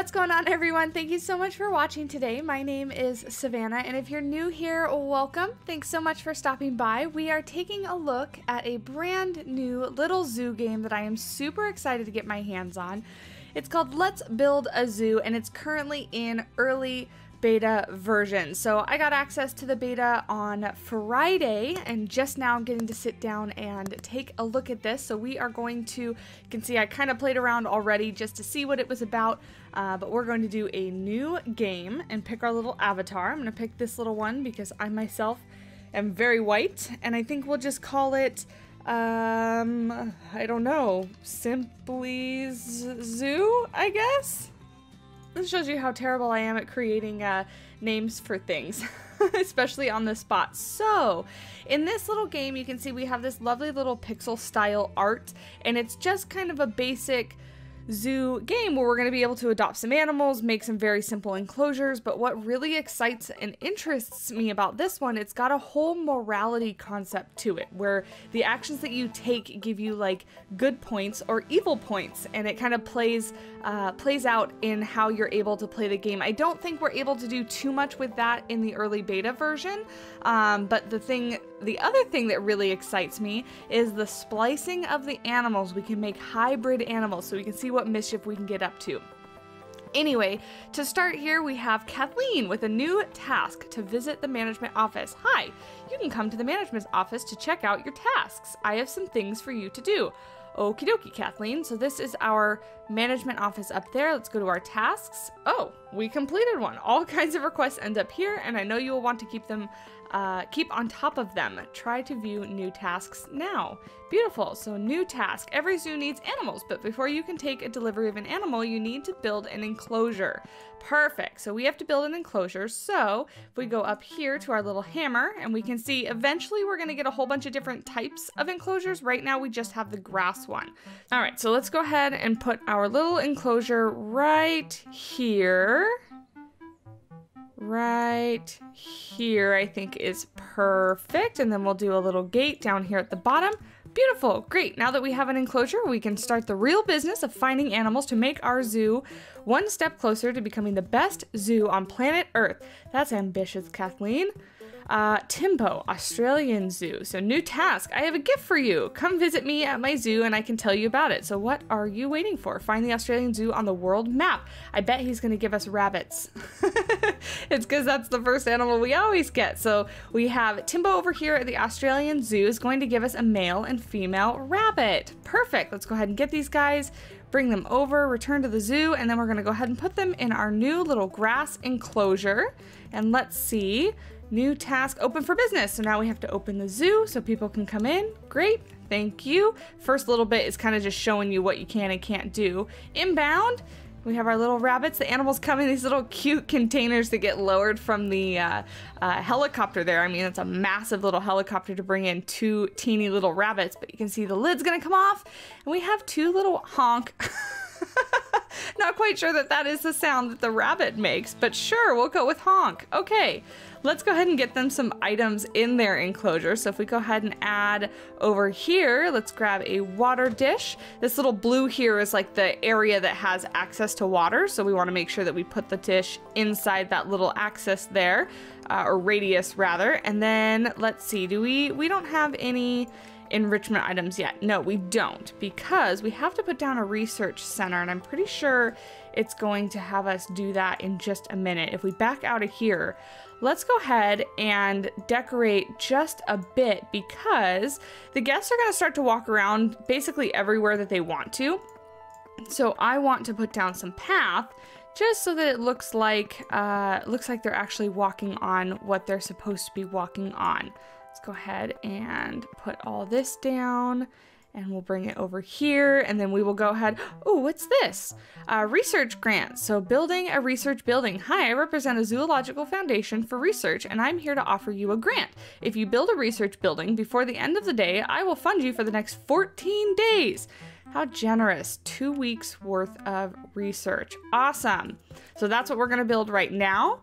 What's going on, everyone? Thank you so much for watching today. My name is Savannah, and if you're new here, welcome. Thanks so much for stopping by. We are taking a look at a brand new little zoo game that I am super excited to get my hands on. It's called Let's Build a Zoo, and it's currently in early beta version. So I got access to the beta on Friday, and just now I'm getting to sit down and take a look at this. So we are going to, you can see I kind of played around already just to see what it was about, but we're going to do a new game and pick our little avatar. I'm going to pick this little one because I myself am very white, and I think we'll just call it, I don't know, Simply Zoo, I guess? This shows you how terrible I am at creating names for things, especially on the spot. So, in this little game, you can see we have this lovely little pixel style art, and it's just kind of a basic zoo game where we're going to be able to adopt some animals, make some very simple enclosures. But what really excites and interests me about this one, it's got a whole morality concept to it, where the actions that you take give you like good points or evil points, and it kind of plays out in how you're able to play the game. I don't think we're able to do too much with that in the early beta version, but the other thing that really excites me is the splicing of the animals. We can make hybrid animals, so we can see what mischief we can get up to. Anyway, to start here, we have Kathleen with a new task to visit the management office. Hi, you can come to the management office to check out your tasks. I have some things for you to do. Okie dokie, Kathleen. So this is our management office up there. Let's go to our tasks. Oh, we completed one. All kinds of requests end up here, and I know you will want to keep them, keep on top of them. Try to view new tasks now. Beautiful. So new task. Every zoo needs animals, but before you can take a delivery of an animal, you need to build an enclosure. Perfect. So we have to build an enclosure. So if we go up here to our little hammer, and we can see eventually we're going to get a whole bunch of different types of enclosures. Right now we just have the grass one. All right. So let's go ahead and put our little enclosure right here. Right here, I think, is perfect. And then we'll do a little gate down here at the bottom. Beautiful. Great. Now that we have an enclosure, we can start the real business of finding animals to make our zoo one step closer to becoming the best zoo on planet Earth. That's ambitious, Kathleen. Timbo, Australian Zoo. So new task. I have a gift for you. Come visit me at my zoo and I can tell you about it. So what are you waiting for? Find the Australian Zoo on the world map. I bet he's going to give us rabbits. It's because that's the first animal we always get. So we have Timbo over here at the Australian Zoo is going to give us a male and female rabbit. Perfect. Let's go ahead and get these guys. Bring them over, return to the zoo, and then we're going to go ahead and put them in our new little grass enclosure. And let's see. New task, open for business. So now we have to open the zoo so people can come in. Great, thank you. First little bit is kind of just showing you what you can and can't do. Inbound, we have our little rabbits. The animals come in these little cute containers that get lowered from the helicopter there. I mean, it's a massive little helicopter to bring in two teeny little rabbits, but you can see the lid's gonna come off, and we have two little honk. Not quite sure that that is the sound that the rabbit makes, but sure, we'll go with honk. Okay, let's go ahead and get them some items in their enclosure. So if we go ahead and add over here, let's grab a water dish. This little blue here is like the area that has access to water. So we want to make sure that we put the dish inside that little access there, or radius rather. And then let's see, do we don't have any enrichment items yet. No, we don't, because we have to put down a research center, and I'm pretty sure it's going to have us do that in just a minute. If we back out of here, let's go ahead and decorate just a bit, because the guests are going to start to walk around basically everywhere that they want to. So I want to put down some path just so that it looks like they're actually walking on what they're supposed to be walking on. Let's go ahead and put all this down, and we'll bring it over here, and then we will go ahead. Oh, what's this? Research grant. So building a research building. Hi, I represent a zoological foundation for research, and I'm here to offer you a grant. If you build a research building before the end of the day, I will fund you for the next 14 days. How generous. 2 weeks worth of research. Awesome. So that's what we're going to build right now.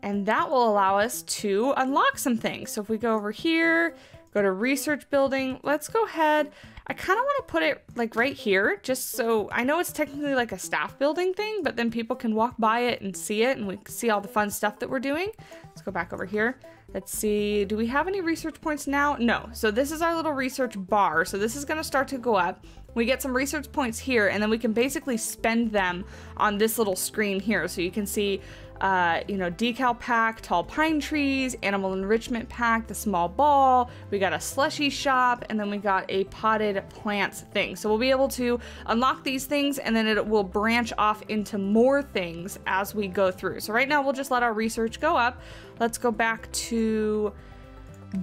And that will allow us to unlock some things. So if we go over here, go to research building, let's go ahead. I kind of want to put it like right here, just so I know it's technically like a staff building thing, but then people can walk by it and see it, and we can see all the fun stuff that we're doing. Let's go back over here. Let's see, do we have any research points now? No. So this is our little research bar. So this is going to start to go up. We get some research points here, and then we can basically spend them on this little screen here. So you can see, you know, decal pack, tall pine trees, animal enrichment pack, the small ball, we got a slushy shop, and then we got a potted plants thing. So we'll be able to unlock these things, and then it will branch off into more things as we go through. So right now we'll just let our research go up. Let's go back to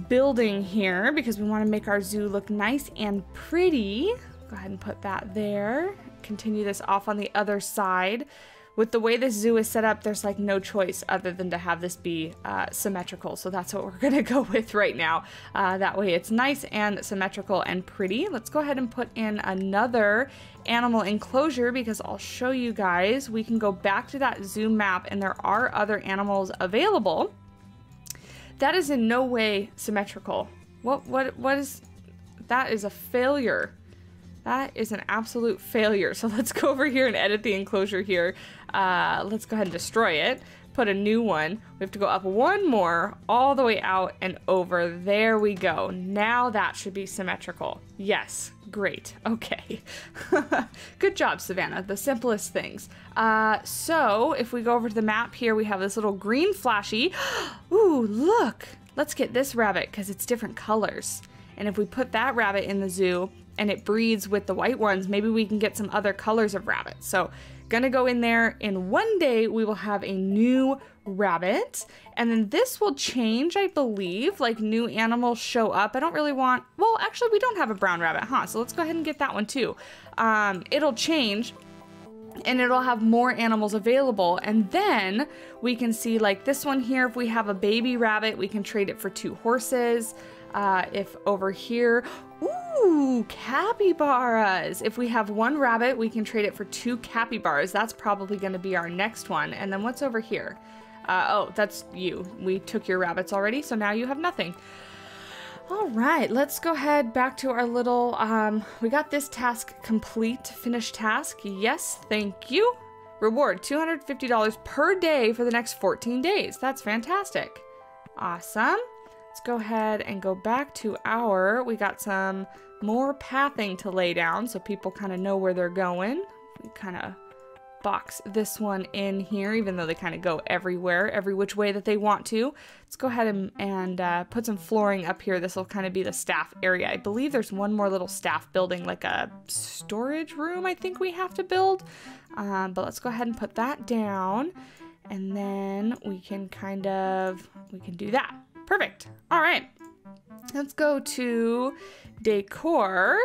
building here because we want to make our zoo look nice and pretty. Go ahead and put that there. Continue this off on the other side. With the way this zoo is set up, there's like no choice other than to have this be symmetrical. So that's what we're gonna go with right now. That way it's nice and symmetrical and pretty. Let's go ahead and put in another animal enclosure because I'll show you guys. We can go back to that zoo map and there are other animals available. That is in no way symmetrical. What is, that is a failure. That is an absolute failure. So let's go over here and edit the enclosure here. Let's go ahead and destroy it. Put a new one. We have to go up one more, all the way out and over. There we go. Now that should be symmetrical. Yes, great, okay. Good job, Savannah, the simplest things. So if we go over to the map here, we have this little green flashy. Ooh, look, let's get this rabbit because it's different colors. And if we put that rabbit in the zoo, and it breeds with the white ones, maybe we can get some other colors of rabbits. So gonna go in there, and one day we will have a new rabbit. And then this will change, I believe, like new animals show up. I don't really want, well, actually we don't have a brown rabbit, huh? So let's go ahead and get that one too. It'll change. And it'll have more animals available, and then we can see like this one here, if we have a baby rabbit we can trade it for 2 horses. If over here, ooh, capybaras, if we have 1 rabbit we can trade it for 2 capybaras. That's probably going to be our next one. And then what's over here? Oh, that's you, we took your rabbits already, so now you have nothing. All right, let's go ahead back to our little, we got this task complete, finish task. Yes, thank you. Reward, $250 per day for the next 14 days. That's fantastic. Awesome. Let's go ahead and go back to our, we got some more pathing to lay down so people kind of know where they're going. We kind of box this one in here, even though they kind of go everywhere, every which way that they want to. Let's go ahead and put some flooring up here. This will kind of be the staff area. I believe there's one more little staff building, like a storage room I think we have to build. But let's go ahead and put that down. And then we can kind of, we can do that. Perfect. All right. Let's go to decor.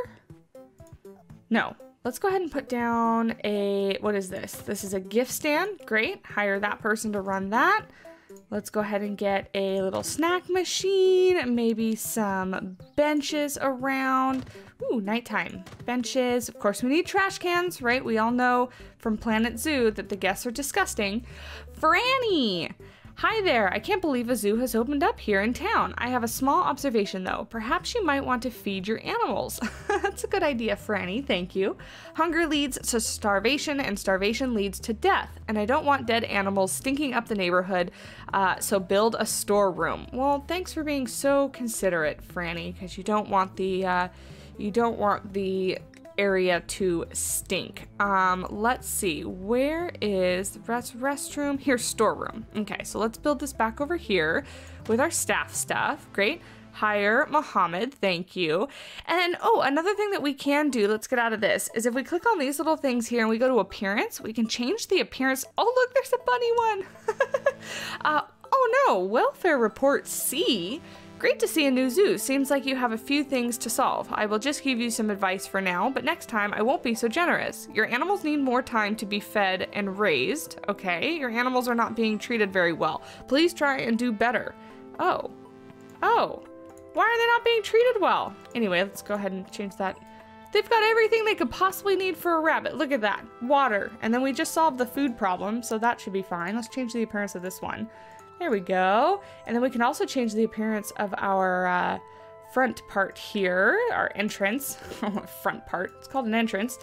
No. Let's go ahead and put down a, what is this? This is a gift stand. Great. Hire that person to run that. Let's go ahead and get a little snack machine, maybe some benches around. Ooh, nighttime. Benches. Of course, we need trash cans, right? We all know from Planet Zoo that the guests are disgusting. Franny! Hi there, I can't believe a zoo has opened up here in town. I have a small observation though. Perhaps you might want to feed your animals. That's a good idea, Franny, thank you. Hunger leads to starvation and starvation leads to death. And I don't want dead animals stinking up the neighborhood, so build a storeroom. Well, thanks for being so considerate, Franny, because you don't want the area to stink. Let's see, where is the restroom? Here's storeroom. Okay, so let's build this back over here with our staff stuff. Great. Hire Muhammad, thank you. And oh, another thing that we can do, let's get out of this, is if we click on these little things here and we go to appearance, we can change the appearance. Oh look, there's a bunny one. Oh no, welfare report C. Great to see a new zoo. Seems like you have a few things to solve. I will just give you some advice for now, but next time I won't be so generous. Your animals need more time to be fed and raised, okay? Your animals are not being treated very well. Please try and do better. Oh. Oh. Why are they not being treated well? Anyway, let's go ahead and change that. They've got everything they could possibly need for a rabbit. Look at that. Water. And then we just solved the food problem, so that should be fine. Let's change the appearance of this one. There we go. And then we can also change the appearance of our front part here, our entrance. Front part, it's called an entrance.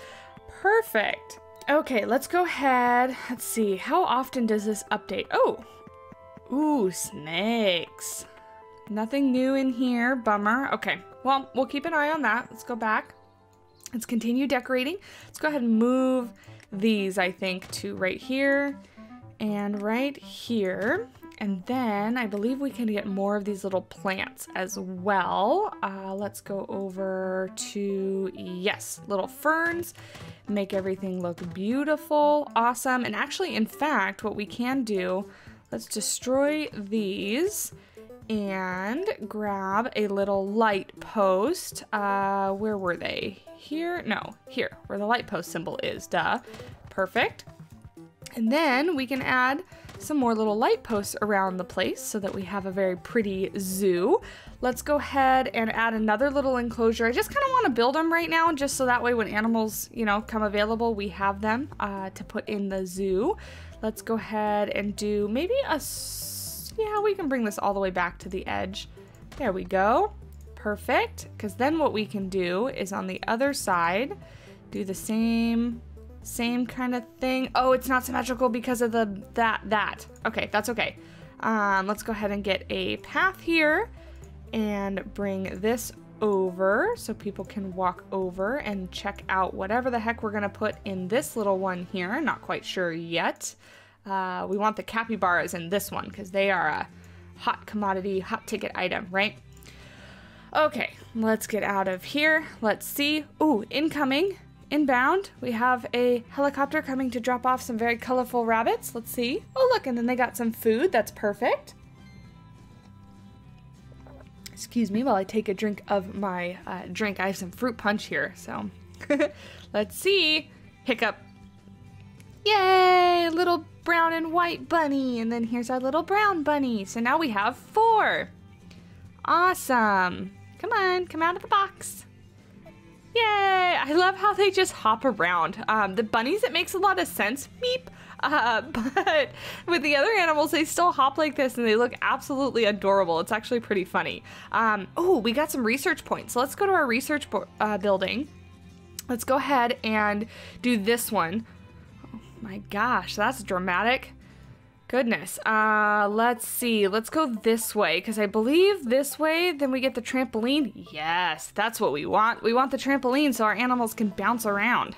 Perfect. Okay, let's go ahead. Let's see, how often does this update? Oh, ooh, snakes. Nothing new in here, bummer. Okay, well, we'll keep an eye on that. Let's go back. Let's continue decorating. Let's go ahead and move these, I think, to right here and right here. And then I believe we can get more of these little plants as well. Let's go over to, yes, little ferns. Make everything look beautiful, awesome. And actually, in fact, what we can do, let's destroy these and grab a little light post. Where were they? Here? No, here, where the light post symbol is, duh. Perfect. And then we can add some more little light posts around the place so that we have a very pretty zoo. Let's go ahead and add another little enclosure. I just kind of want to build them right now just so that way when animals, you know, come available, we have them to put in the zoo. Let's go ahead and do maybe a, yeah, we can bring this all the way back to the edge. There we go. Perfect. Because then what we can do is on the other side, do the same kind of thing. Oh, it's not symmetrical because of the that. Okay, that's okay. Let's go ahead and get a path here and bring this over so people can walk over and check out whatever the heck we're gonna put in this little one here. Not quite sure yet. We want the capybaras in this one because they are a hot commodity, hot ticket item, right? Okay, let's get out of here. Let's see. Ooh, incoming. Inbound, we have a helicopter coming to drop off some very colorful rabbits. Let's see. Oh, look, and then they got some food. That's perfect. Excuse me while I take a drink of my drink. I have some fruit punch here, so let's see. Hiccup. Yay, little brown and white bunny. And then here's our little brown bunny. So now we have four. Awesome. Come on, come out of the box. Yay! I love how they just hop around. The bunnies, it makes a lot of sense. Meep! But with the other animals, they still hop like this and they look absolutely adorable. It's actually pretty funny. Oh, we got some research points. So let's go to our research building. Let's go ahead and do this one. Oh my gosh, that's dramatic. Goodness. Let's see. Let's go this way because I believe this way, then we get the trampoline. Yes, that's what we want. We want the trampoline so our animals can bounce around.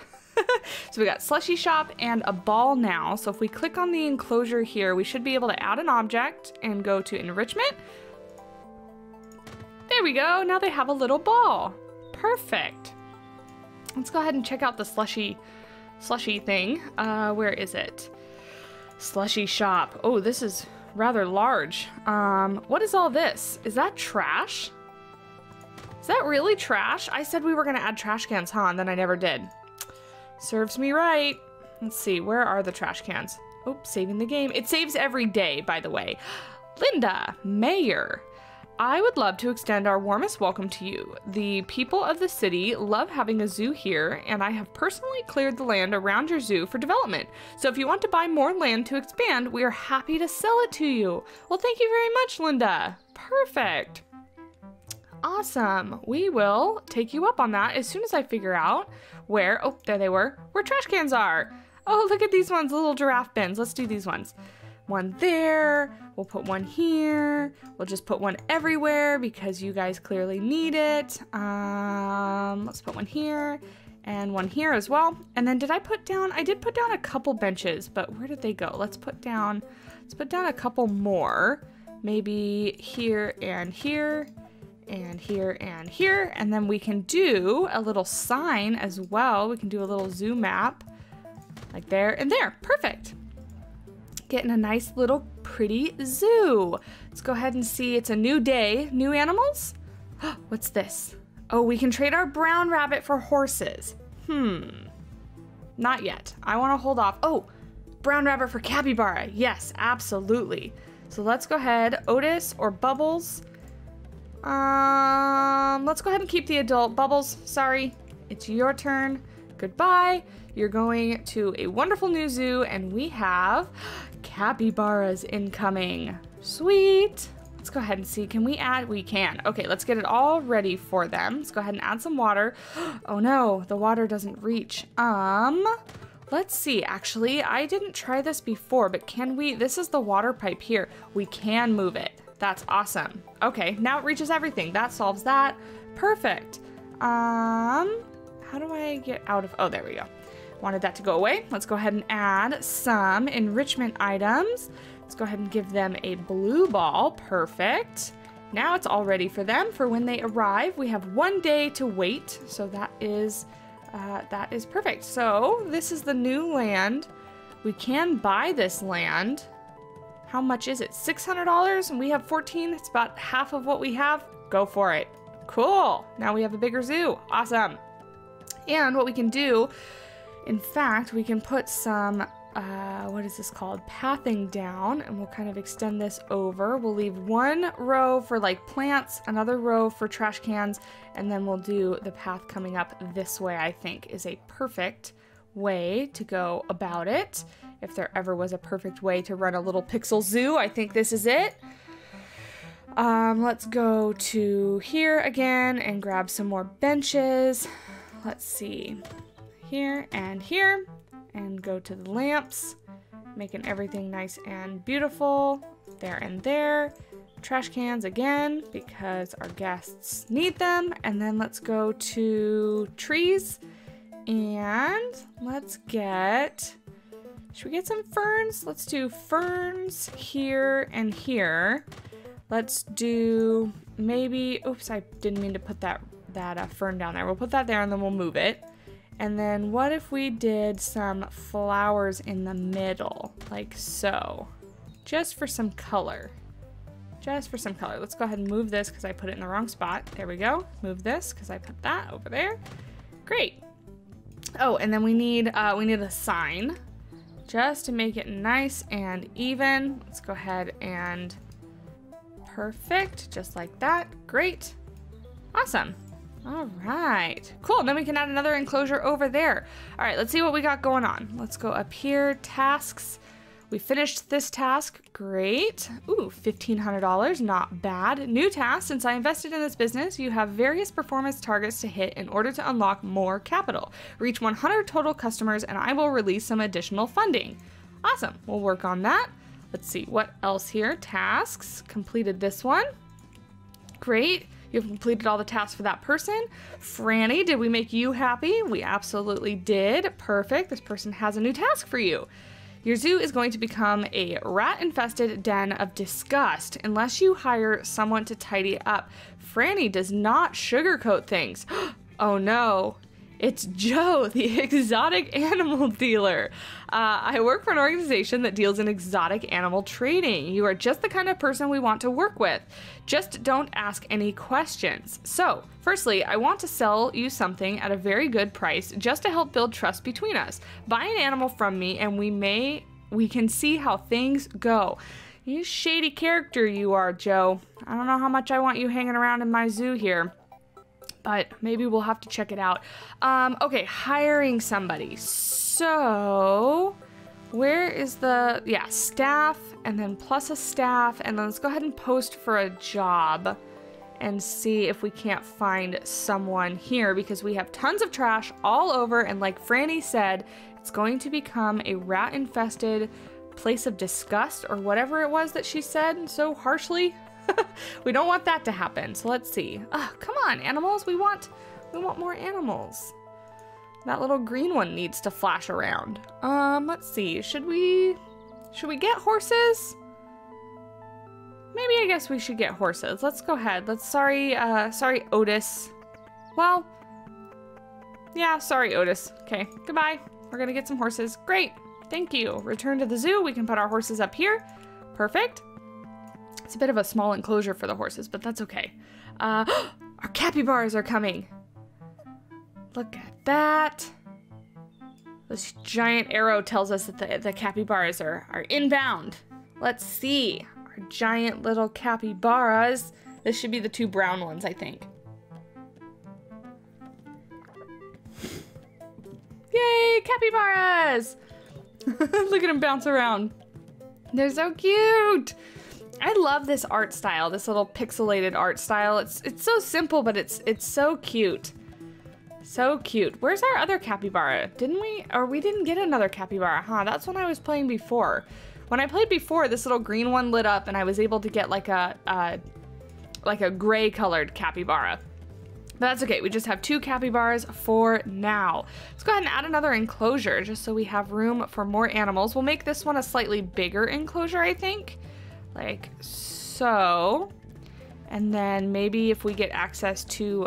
So we got slushy shop and a ball now. So if we click on the enclosure here, we should be able to add an object and go to enrichment. There we go. Now they have a little ball. Perfect. Let's go ahead and check out the slushy thing. Where is it? Slushy shop. Oh, this is rather large. What is all this? Is that trash? Is that really trash? I said we were gonna add trash cans, huh? And then I never did. Serves me right. Let's see, where are the trash cans? Oh, saving the game. It saves every day, by the way. Linda, Mayor. I would love to extend our warmest welcome to you. The people of the city love having a zoo here, and I have personally cleared the land around your zoo for development. So if you want to buy more land to expand, we are happy to sell it to you. Well, thank you very much, Linda. Perfect. Awesome. We will take you up on that as soon as I figure out where, oh, there they were, where trash cans are. Oh, look at these ones, little giraffe bins. Let's do these ones. One there, we'll put one here, we'll just put one everywhere because you guys clearly need it. Let's put one here and one here as well. And then did I put down, I did put down a couple benches, but where did they go? Let's put down a couple more, maybe here and here and here and here. And then we can do a little sign as well. We can do a little zoo map like there and there. Perfect. Getting a nice little pretty zoo. Let's go ahead and see. It's a new day. New animals? What's this? Oh, we can trade our brown rabbit for horses. Not yet. I want to hold off. Oh, brown rabbit for capybara. Yes, absolutely. So let's go ahead. Otis or Bubbles? Let's go ahead and keep the adult. Bubbles, sorry. It's your turn. Goodbye. You're going to a wonderful new zoo and we have capybaras incoming. Sweet. Let's go ahead and see. Can we add? We can. Okay, let's get it all ready for them. Let's go ahead and add some water. Oh no, the water doesn't reach. Let's see, actually, I didn't try this before, but can we, this is the water pipe here. We can move it. That's awesome. Okay, now it reaches everything. That solves that. Perfect. How do I get out of, oh, there we go. Wanted that to go away. Let's go ahead and add some enrichment items. Let's go ahead and give them a blue ball. Perfect. Now it's all ready for them for when they arrive. We have 1 day to wait, so that is perfect. So this is the new land. We can buy this land. How much is it? $600, and we have 14. It's about half of what we have. Go for it. Cool. Now we have a bigger zoo. Awesome. And what we can do, in fact, we can put some, what is this called? Pathing down, and we'll kind of extend this over. We'll leave one row for like plants, another row for trash cans, and then we'll do the path coming up this way, I think, is a perfect way to go about it. If there ever was a perfect way to run a little pixel zoo, I think this is it. Let's go to here again and grab some more benches. Let's see, here, and go to the lamps, making everything nice and beautiful. There and there. Trash cans again, because our guests need them. And then let's go to trees, and let's get, should we get some ferns? Let's do ferns here and here. Let's do maybe, oops, I didn't mean to put that fern down there. We'll put that there and then we'll move it. And then what if we did some flowers in the middle, like so, just for some color, just for some color. Let's go ahead and move this because I put it in the wrong spot. There we go. Move this because I put that over there. Great. Oh, and then we need a sign just to make it nice and even. Let's go ahead and perfect, just like that. Great. Awesome. All right. Cool. Then we can add another enclosure over there. All right. Let's see what we got going on. Let's go up here. Tasks. We finished this task. Great. Ooh, $1,500. Not bad. New task. Since I invested in this business, you have various performance targets to hit in order to unlock more capital. Reach 100 total customers, and I will release some additional funding. Awesome. We'll work on that. Let's see what else here. Tasks. Completed this one. Great. You've completed all the tasks for that person. Franny, did we make you happy? We absolutely did. Perfect. This person has a new task for you. Your zoo is going to become a rat-infested den of disgust unless you hire someone to tidy up. Franny does not sugarcoat things. Oh no. It's Joe, the exotic animal dealer. I work for an organization that deals in exotic animal trading. You are just the kind of person we want to work with. Just don't ask any questions. So, firstly, I want to sell you something at a very good price just to help build trust between us. Buy an animal from me and we can see how things go. You shady character you are, Joe. I don't know how much I want you hanging around in my zoo here, but maybe we'll have to check it out. Okay, hiring somebody. So where is the, yeah, staff, and then plus a staff, and then let's go ahead and post for a job and see if we can't find someone here because we have tons of trash all over, and like Franny said, it's going to become a rat-infested place of disgust or whatever it was that she said so harshly. We don't want that to happen. So let's see. Oh, come on, animals. We want more animals. That little green one needs to flash around. Let's see. Should we get horses? Maybe I guess we should get horses. Let's go ahead. Sorry, Otis. Well, yeah, sorry, Otis. Okay, goodbye. We're gonna get some horses. Great. Thank you. Return to the zoo. We can put our horses up here. Perfect. It's a bit of a small enclosure for the horses, but that's okay. Our capybaras are coming. Look at that. This giant arrow tells us that the capybaras are inbound. Let's see. Our giant little capybaras. This should be the two brown ones, I think. Yay, capybaras! Look at them bounce around. They're so cute. I love this art style, this little pixelated art style. It's so simple, but it's so cute. So cute. Where's our other capybara? Didn't we? Or we didn't get another capybara, huh? That's when I was playing before. When I played before, this little green one lit up and I was able to get like a gray colored capybara. But that's okay, we just have 2 capybaras for now. Let's go ahead and add another enclosure just so we have room for more animals. We'll make this one a slightly bigger enclosure, I think. Like so. And then maybe if we get access to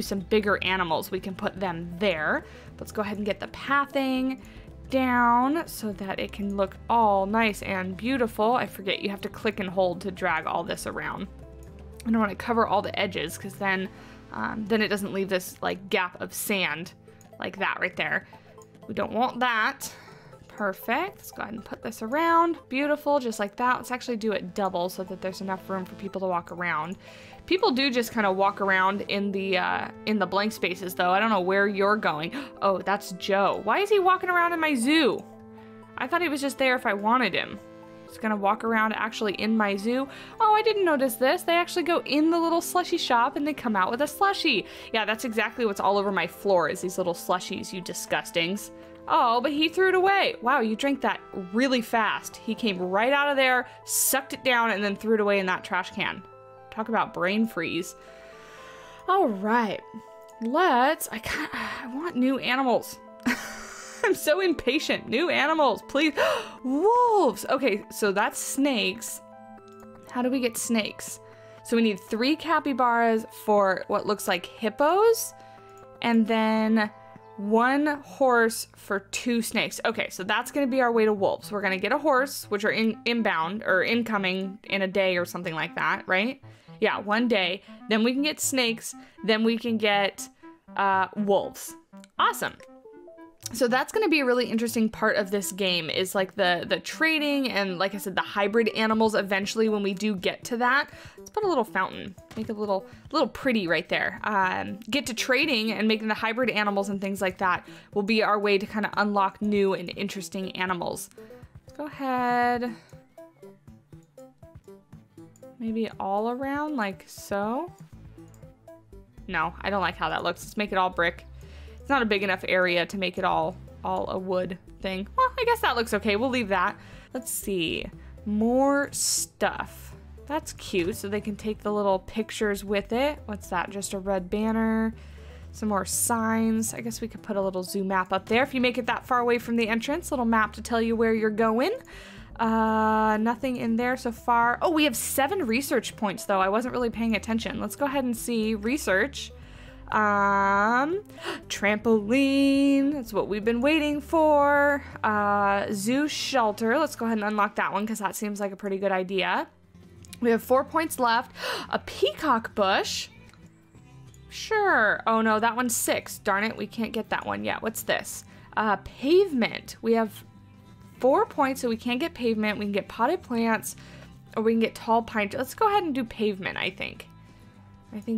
some bigger animals, we can put them there. Let's go ahead and get the pathing down so that it can look all nice and beautiful. I forget you have to click and hold to drag all this around. I don't want to cover all the edges because then it doesn't leave this like gap of sand like that right there. We don't want that. Perfect. Let's go ahead and put this around. Beautiful, just like that. Let's actually do it double so that there's enough room for people to walk around. People do just kind of walk around in the blank spaces though. I don't know where you're going. Oh, that's Joe. Why is he walking around in my zoo? I thought he was just there if I wanted him. It's gonna walk around actually in my zoo. Oh, I didn't notice this. They actually go in the little slushie shop and they come out with a slushie. Yeah, that's exactly what's all over my floor is these little slushies, you disgustings. Oh, but he threw it away. Wow, you drank that really fast. He came right out of there, sucked it down, and then threw it away in that trash can. Talk about brain freeze. All right, let's, I want new animals. I'm so impatient. New animals, please. Wolves. Okay, so that's snakes. How do we get snakes? So we need 3 capybaras for what looks like hippos, and then 1 horse for 2 snakes. Okay, so that's going to be our way to wolves. We're going to get a horse, which are inbound or incoming in a day or something like that, right? Yeah, 1 day. Then we can get snakes. Then we can get wolves. Awesome. So that's going to be a really interesting part of this game is like the trading and like I said, the hybrid animals eventually when we do get to that. Let's put a little fountain, make it a little pretty right there. Get to trading and making the hybrid animals and things like that will be our way to kind of unlock new and interesting animals. Let's go ahead. Maybe all around like so. No, I don't like how that looks. Let's make it all brick. It's not a big enough area to make it all a wood thing. Well, I guess that looks okay. We'll leave that. Let's see. More stuff. That's cute. So they can take the little pictures with it. What's that? Just a red banner. Some more signs. I guess we could put a little zoo map up there. If you make it that far away from the entrance, little map to tell you where you're going. Nothing in there so far. Oh, we have 7 research points though. I wasn't really paying attention. Let's go ahead and see research. Trampoline, that's what we've been waiting for. Zoo shelter, let's go ahead and unlock that one because that seems like a pretty good idea. We have 4 points left. A peacock bush, sure. Oh no, that one's 6, darn it, we can't get that one yet. What's this? Pavement, we have 4 points so we can't get pavement. We can get potted plants or we can get tall pine. Let's go ahead and do pavement, I think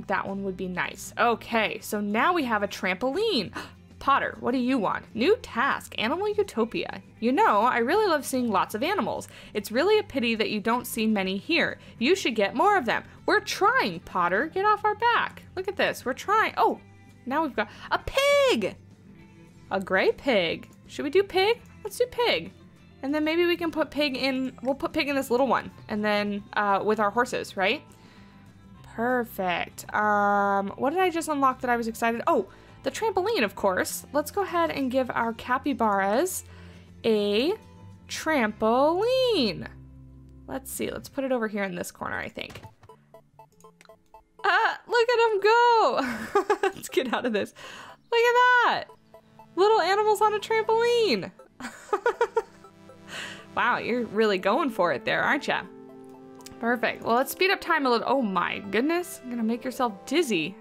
that one would be nice. Okay, so now we have a trampoline. Potter, what do you want? New task, Animal Utopia. You know, I really love seeing lots of animals. It's really a pity that you don't see many here. You should get more of them. We're trying, Potter. Get off our back. Look at this, we're trying. Oh, now we've got a pig. A gray pig. Should we do pig? Let's do pig. And then maybe we can put pig in, we'll put pig in this little one. And then with our horses, right? Perfect. What did I just unlock that I was excited? Oh, the trampoline, of course. Let's go ahead and give our capybaras a trampoline. Let's see. Let's put it over here in this corner, I think. Look at them go. Let's get out of this. Look at that. Little animals on a trampoline. Wow, you're really going for it there, aren't you? Perfect. Well, let's speed up time a little. Oh my goodness. You're gonna make yourself dizzy.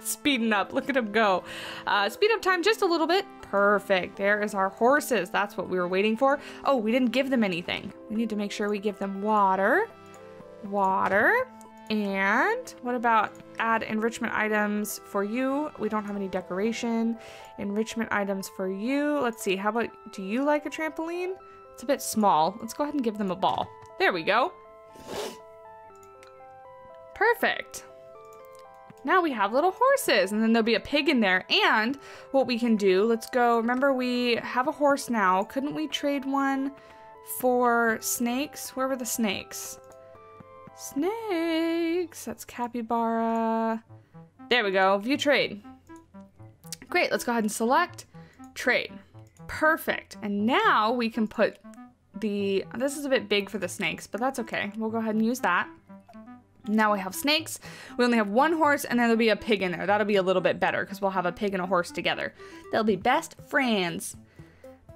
Speeding up. Look at him go. Speed up time just a little bit. Perfect. There is our horses. That's what we were waiting for. Oh, we didn't give them anything. We need to make sure we give them water. Water. And what about add enrichment items for you? We don't have any decoration. Enrichment items for you. Let's see. How about, do you like a trampoline? It's a bit small. Let's go ahead and give them a ball. There we go. Perfect. Now we have little horses, and then there'll be a pig in there. And what we can do, let's go, remember we have a horse now. Couldn't we trade one for snakes? Where were the snakes? Snakes, that's capybara. There we go, view trade. Great, let's go ahead and select trade. Perfect, and now we can put the, this is a bit big for the snakes, but that's okay. We'll go ahead and use that. Now we have snakes, we only have one horse, and then there'll be a pig in there. That'll be a little bit better because we'll have a pig and a horse together. They'll be best friends.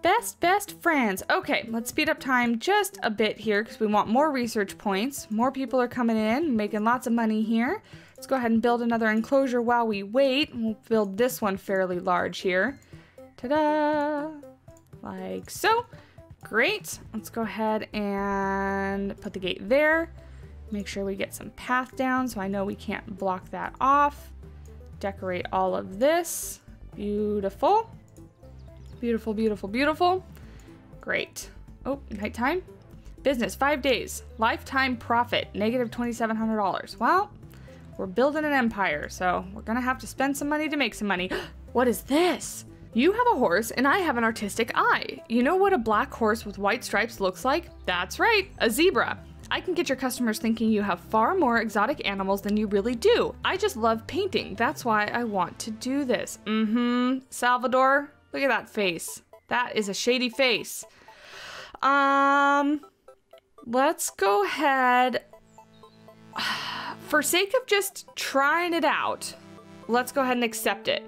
Best friends. Okay, let's speed up time just a bit here because we want more research points. More people are coming in, making lots of money here. Let's go ahead and build another enclosure while we wait. We'll build this one fairly large here. Ta-da! Like so. Great. Let's go ahead and put the gate there. Make sure we get some path down so I know we can't block that off. Decorate all of this. Beautiful. Beautiful, beautiful, beautiful. Great. Oh, nighttime. Business, 5 days. Lifetime profit, negative $2,700. Well, we're building an empire, so we're gonna have to spend some money to make some money. What is this? You have a horse and I have an artistic eye. You know what a black horse with white stripes looks like? That's right, a zebra. I can get your customers thinking you have far more exotic animals than you really do. I just love painting. That's why I want to do this. Mm-hmm. Salvador, look at that face. That is a shady face. Let's go ahead. For sake of just trying it out, let's go ahead and accept it.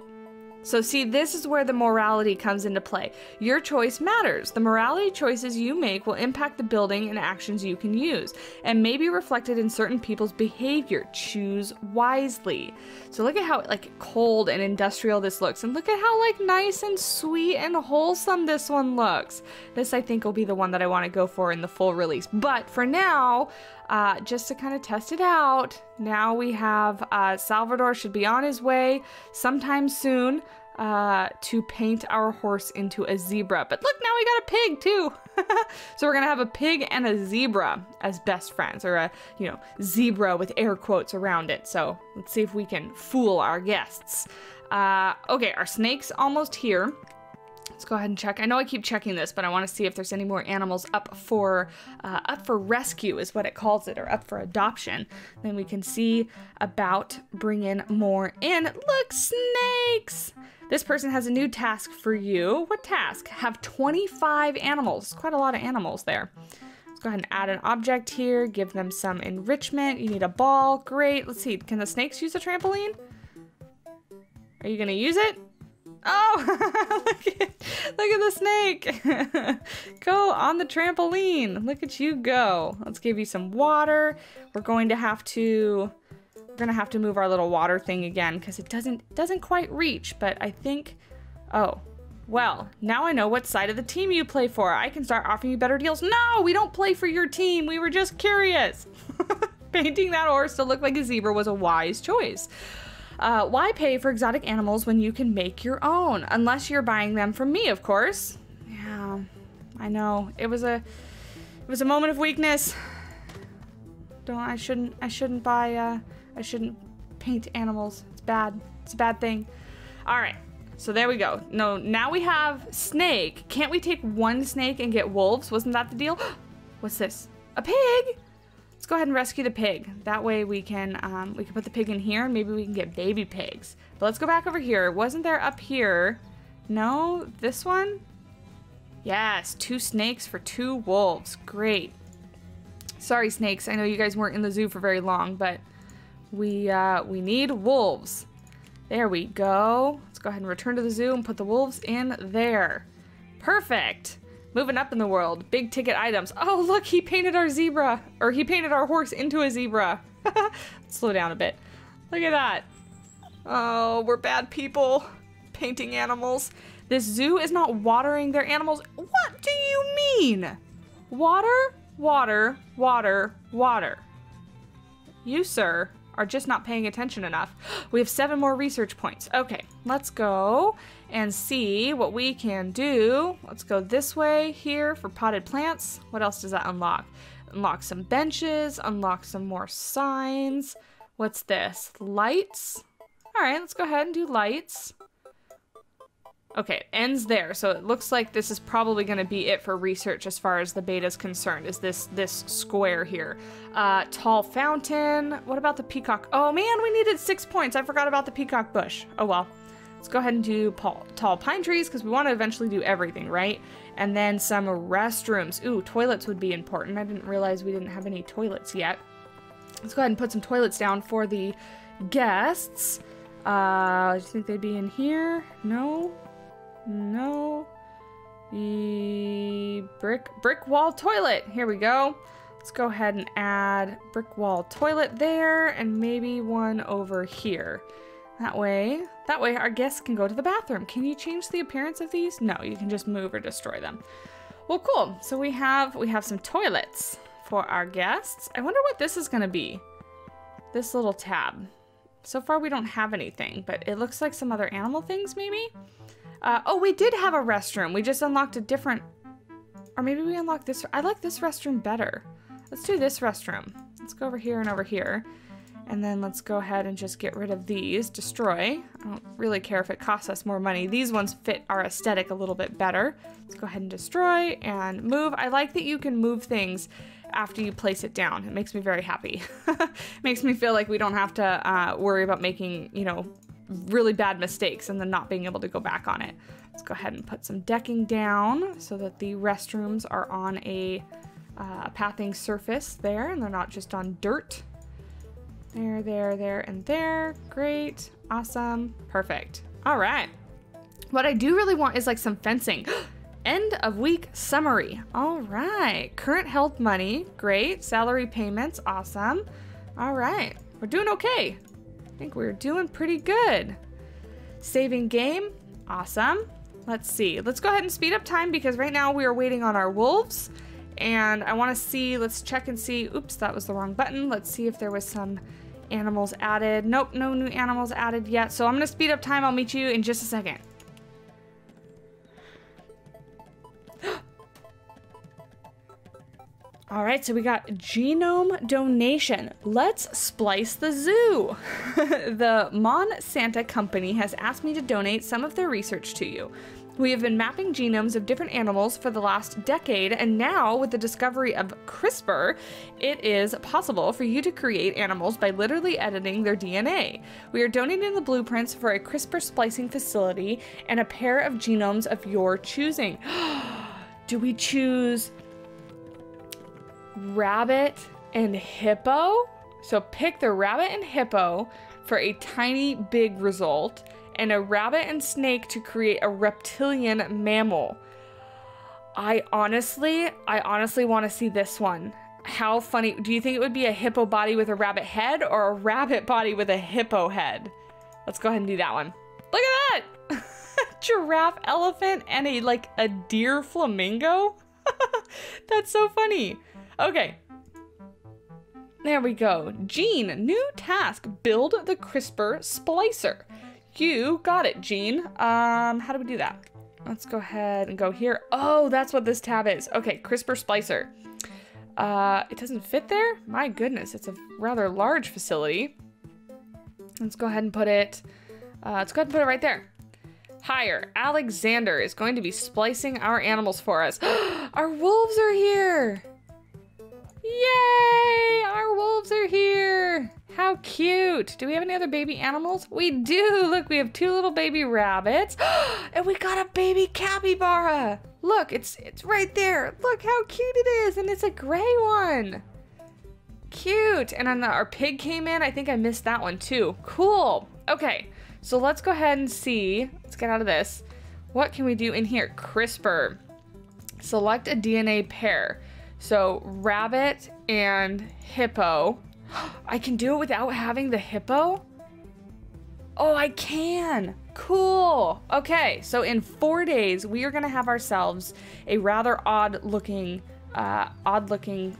So see, this is where the morality comes into play. Your choice matters. The morality choices you make will impact the building and actions you can use and may be reflected in certain people's behavior. Choose wisely. So look at how like cold and industrial this looks, and look at how like nice and sweet and wholesome this one looks. This I think will be the one that I want to go for in the full release. But for now, just to kind of test it out, now we have Salvador should be on his way sometime soon to paint our horse into a zebra. But look, now we got a pig too. So we're gonna have a pig and a zebra as best friends, or a, you know, zebra with air quotes around it. So let's see if we can fool our guests. Okay, our snake's almost here. Let's go ahead and check. I know I keep checking this, but I want to see if there's any more animals up for rescue is what it calls it, or up for adoption. Then we can see about bringing more in. Look, snakes! This person has a new task for you. What task? Have 25 animals. Quite a lot of animals there. Let's go ahead and add an object here. Give them some enrichment. You need a ball. Great. Let's see. Can the snakes use a trampoline? Are you going to use it? Oh, look at the snake. Go on the trampoline. Look at you go. Let's give you some water. We're going to have to move our little water thing again because it doesn't quite reach, but I think, oh, well, now I know what side of the team you play for. I can start offering you better deals. No, we don't play for your team. We were just curious. Painting that horse to look like a zebra was a wise choice. Why pay for exotic animals when you can make your own? Unless you're buying them from me, of course. Yeah, I know. It was a moment of weakness. I shouldn't paint animals. It's bad. It's a bad thing. All right. So there we go. No, now we have snake. Can't we take one snake and get wolves? Wasn't that the deal? What's this? A pig? Let's go ahead and rescue the pig. That way we can put the pig in here and maybe we can get baby pigs. But let's go back over here. Wasn't there up here? No, this one? Yes, 2 snakes for 2 wolves. Great. Sorry, snakes. I know you guys weren't in the zoo for very long, but we need wolves. There we go. Let's go ahead and return to the zoo and put the wolves in there. Perfect. Moving up in the world, big ticket items. Oh, look, he painted our zebra, or he painted our horse into a zebra. Slow down a bit. Look at that. Oh, we're bad people painting animals. This zoo is not watering their animals. What do you mean? Water, water, water, water. You, sir, are just not paying attention enough. We have 7 more research points. Okay, let's go and see what we can do. Let's go this way here for potted plants. What else does that unlock? Unlock some benches, unlock some more signs. What's this? Lights? All right, let's go ahead and do lights. Okay, it ends there. So it looks like this is probably going to be it for research as far as the beta is concerned, is this square here. Tall fountain. What about the peacock? Oh man, we needed 6 points. I forgot about the peacock bush. Oh well. Let's go ahead and do tall pine trees because we want to eventually do everything, right? And then some restrooms. Ooh, toilets would be important. I didn't realize we didn't have any toilets yet. Let's go ahead and put some toilets down for the guests. I think they'd be in here. No. No. The brick wall toilet. Here we go. Let's go ahead and add brick wall toilet there and maybe one over here. That way our guests can go to the bathroom. Can you change the appearance of these? No, you can just move or destroy them. Well, cool. So we have some toilets for our guests. I wonder what this is going to be. This little tab. So far we don't have anything, but it looks like some other animal things maybe. Oh, we did have a restroom. We just unlocked a different, or maybe we unlocked this. I like this restroom better. Let's do this restroom. Let's go over here and over here. And then let's go ahead and just get rid of these. Destroy. I don't really care if it costs us more money. These ones fit our aesthetic a little bit better. Let's go ahead and destroy and move. I like that you can move things after you place it down. It makes me very happy. Makes me feel like we don't have to worry about making, you know, really bad mistakes and then not being able to go back on it. Let's go ahead and put some decking down so that the restrooms are on a pathing surface there and they're not just on dirt. There, there, and there. Great. Awesome. Perfect. All right. What I do really want is like some fencing. End of week summary. All right. Current health money. Great. Salary payments. Awesome. All right. We're doing okay. I think we're doing pretty good. Saving game. Awesome. Let's see. Let's go ahead and speed up time because right now we are waiting on our wolves. And I want to see, let's check and see. Oops, that was the wrong button. Let's see if there was some animals added. Nope, no new animals added yet. So I'm going to speed up time. I'll meet you in just a second. All right, so we got genome donation. Let's splice the zoo. The Monsanto company has asked me to donate some of their research to you. We have been mapping genomes of different animals for the last decade, and now, with the discovery of CRISPR, it is possible for you to create animals by literally editing their DNA. We are donating the blueprints for a CRISPR splicing facility and a pair of genomes of your choosing. Do we choose rabbit and hippo? So pick the rabbit and hippo for a tiny big result, and a rabbit and snake to create a reptilian mammal. I honestly want to see this one. How funny. Do you think it would be a hippo body with a rabbit head or a rabbit body with a hippo head? Let's go ahead and do that one. Look at that! Giraffe, elephant, and a deer flamingo? That's so funny. Okay. There we go. Gene, new task. Build the CRISPR splicer. You got it, Gene. How do we do that? Let's go ahead and go here. Oh, that's what this tab is. Okay, CRISPR splicer. It doesn't fit there? My goodness, it's a rather large facility. Let's go ahead and put it. Let's go ahead and put it right there. Hire. Alexander is going to be splicing our animals for us. Our wolves are here. Yay! Our wolves are here. How cute. Do we have any other baby animals? We do. Look, we have two little baby rabbits. And we got a baby capybara. Look, it's right there. Look how cute it is. And it's a gray one. Cute. And then our pig came in. I think I missed that one too. Cool. Okay. So let's go ahead and see. Let's get out of this. What can we do in here? CRISPR. Select a DNA pair. So rabbit and hippo. I can do it without having the hippo? Oh, I can. Cool. Okay, so in 4 days, we are going to have ourselves a rather odd-looking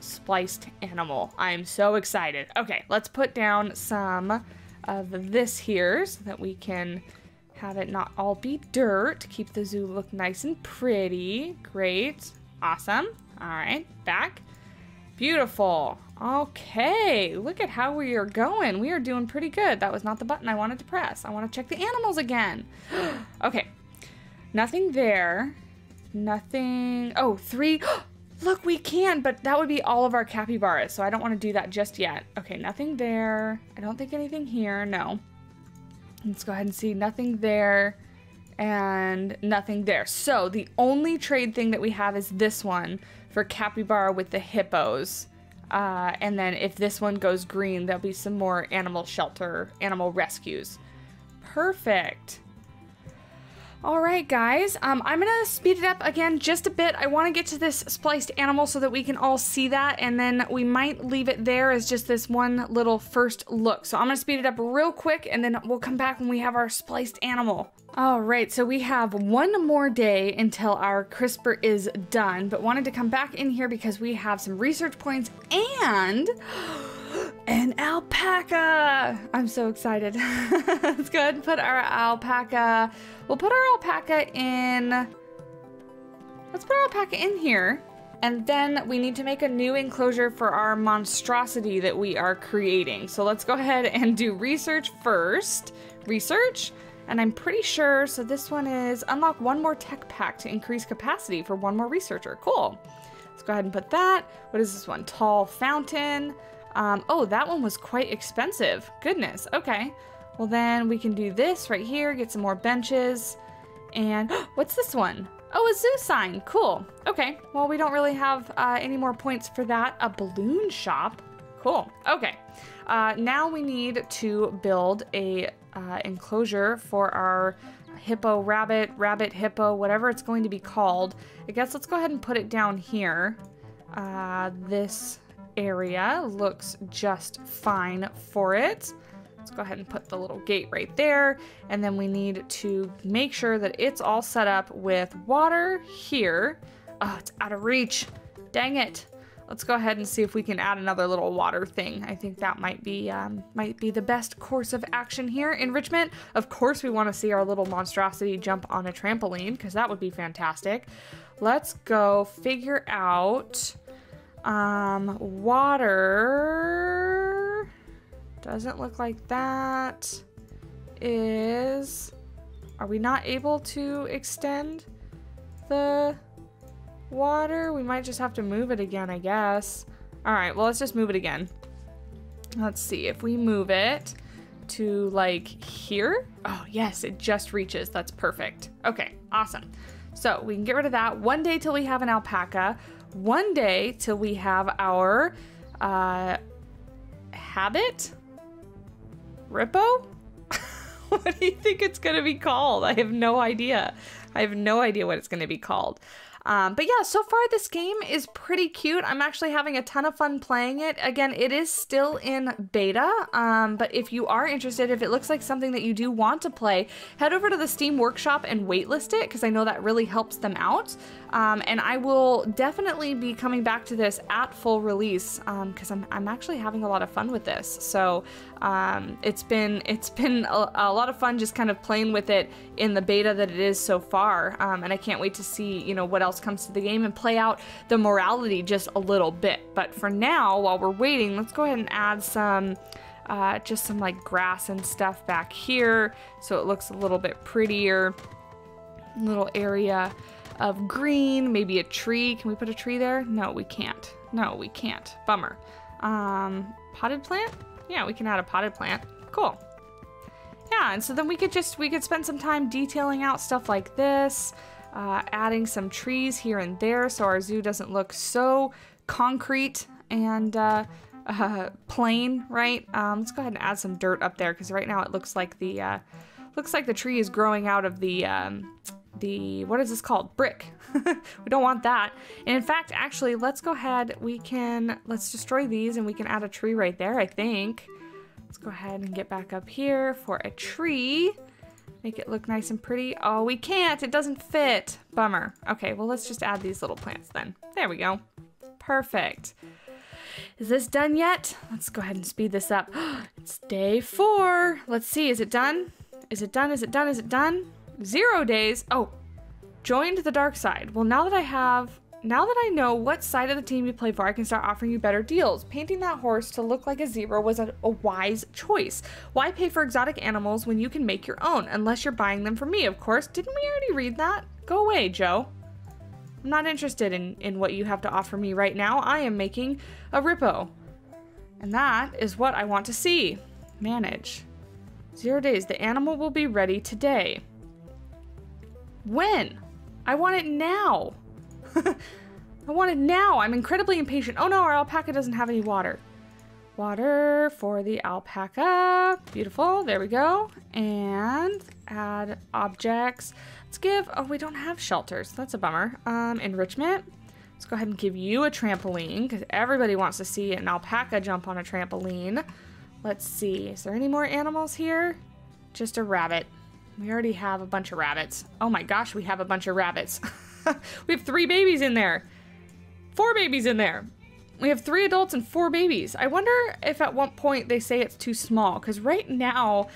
spliced animal. I'm so excited. Okay, let's put down some of this here so that we can have it not all be dirt. Keep the zoo look nice and pretty. Great. Awesome. All right, back. Beautiful. Okay, look at how we are going. We are doing pretty good. That was not the button I wanted to press. I want to check the animals again. Okay, nothing there. Nothing. Oh, three. Look, we can, but that would be all of our capybaras, so I don't want to do that just yet. Okay, nothing there. I don't think anything here. No. Let's go ahead and see. Nothing there and nothing there. So the only trade thing that we have is this one for capybara with the hippos. And then if this one goes green, there'll be some more animal shelter, animal rescues. Perfect. All right, guys, I'm going to speed it up again just a bit. I want to get to this spliced animal so that we can all see that, and then we might leave it there as just this one little first look. So I'm going to speed it up real quick, and then we'll come back when we have our spliced animal. All right, so we have one more day until our CRISPR is done, but wanted to come back in here because we have some research points and an alpaca. I'm so excited. Let's go ahead and put our alpaca. We'll put our alpaca in. Let's put our alpaca in here. And then we need to make a new enclosure for our monstrosity that we are creating. So let's go ahead and do research first. Research. And I'm pretty sure, so this one is unlock one more tech pack to increase capacity for one more researcher. Cool. Let's go ahead and put that. What is this one? Tall fountain. Oh, that one was quite expensive. Goodness. Okay. Well, then we can do this right here. Get some more benches. And what's this one? Oh, a zoo sign. Cool. Okay. Well, we don't really have any more points for that. A balloon shop. Cool. Okay. Now we need to build a enclosure for our hippo, rabbit, hippo, whatever it's going to be called. I guess let's go ahead and put it down here. This area looks just fine for it. Let's go ahead and put the little gate right there. And then we need to make sure that it's all set up with water here. Oh, it's out of reach. Dang it. Let's go ahead and see if we can add another little water thing. I think that might be the best course of action here. Enrichment. Of course, we want to see our little monstrosity jump on a trampoline because that would be fantastic. Let's go figure out water. Doesn't look like that is. Are we not able to extend the water? We might just have to move it again, I guess. All right, well, let's just move it again. Let's see if we move it to like here. Oh, yes, it just reaches. That's perfect. Okay, awesome. So we can get rid of that. One day till we have an alpaca. One day till we have our habit? Rippo? What do you think it's going to be called? I have no idea. I have no idea what it's going to be called. But yeah, so far this game is pretty cute. I'm actually having a ton of fun playing it. Again, it is still in beta, but if you are interested, if it looks like something that you do want to play, head over to the Steam Workshop and waitlist it, because I know that really helps them out. And I will definitely be coming back to this at full release, because I'm actually having a lot of fun with this. So it's been a lot of fun just kind of playing with it in the beta that it is so far. And I can't wait to see, you know, what else comes to the game and play out the morality just a little bit. But for now, while we're waiting, let's go ahead and add some just some like grass and stuff back here so it looks a little bit prettier. Little area of green, maybe a tree. Can we put a tree there? No, we can't. No, we can't. Bummer. Potted plant? Yeah, we can add a potted plant. Cool. Yeah, and so then we could spend some time detailing out stuff like this, adding some trees here and there so our zoo doesn't look so concrete and plain, right? Let's go ahead and add some dirt up there because right now it looks like the tree is growing out of the what is this called? Brick. We don't want that. And in fact, actually, let's go ahead. Let's destroy these and we can add a tree right there, I think. Let's go ahead and get back up here for a tree. Make it look nice and pretty. Oh, we can't. It doesn't fit. Bummer. Okay, well, let's just add these little plants then. There we go. Perfect. Is this done yet? Let's go ahead and speed this up. It's day 4. Let's see. Is it done? Is it done? Is it done? Is it done? 0 days. Oh, joined the dark side. Well, now that I have Now that I know what side of the team you play for, I can start offering you better deals. Painting that horse to look like a zebra was a wise choice. Why pay for exotic animals when you can make your own? Unless you're buying them from me, of course. Didn't we already read that? Go away, Joe. I'm not interested in what you have to offer me right now. I am making a rippo. And that is what I want to see. Manage. 0 days. The animal will be ready today. When? I want it now. I want it now. I'm incredibly impatient. Oh no, our alpaca doesn't have any water. Water for the alpaca. Beautiful. There we go. And add objects. Let's give... Oh, we don't have shelters. That's a bummer. Enrichment. Let's go ahead and give you a trampoline because everybody wants to see an alpaca jump on a trampoline. Let's see. Is there any more animals here? Just a rabbit. We already have a bunch of rabbits. Oh my gosh, we have a bunch of rabbits. We have 3 babies in there. 4 babies in there. We have 3 adults and 4 babies. I wonder if at one point they say it's too small, because right now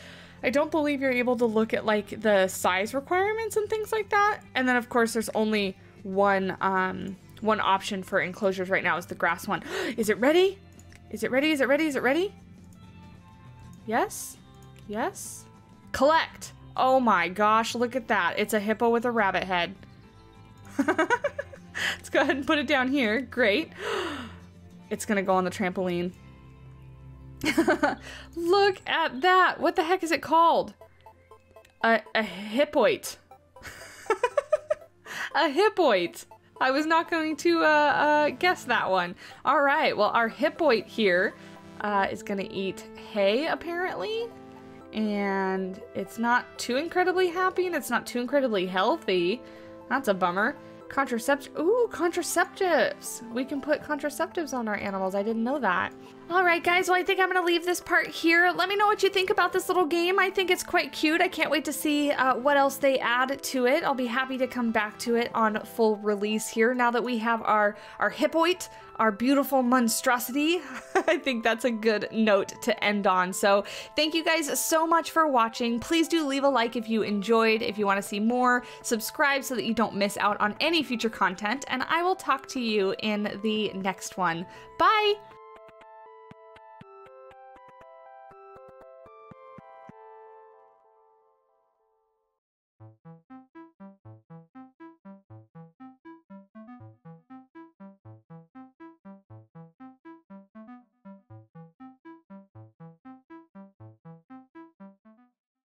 I don't believe you're able to look at like the size requirements and things like that. And then of course there's only one option for enclosures right now is the grass one. Is it ready? Is it ready? Is it ready? Is it ready? Yes? Yes? Collect! Oh my gosh, look at that. It's a hippo with a rabbit head. Let's go ahead and put it down here. Great. It's gonna go on the trampoline. Look at that. What the heck is it called? A hippoid. A hippoid. I was not going to guess that one. All right, well, our hippoid here is gonna eat hay apparently, and it's not too incredibly happy and it's not too incredibly healthy. That's a bummer. Ooh, contraceptives. We can put contraceptives on our animals. I didn't know that. All right, guys. Well, I think I'm going to leave this part here. Let me know what you think about this little game. I think it's quite cute. I can't wait to see what else they add to it. I'll be happy to come back to it on full release here. Now that we have our hippoid, our beautiful monstrosity, I think that's a good note to end on. So thank you guys so much for watching. Please do leave a like if you enjoyed. If you want to see more, subscribe so that you don't miss out on any future content. And I will talk to you in the next one. Bye!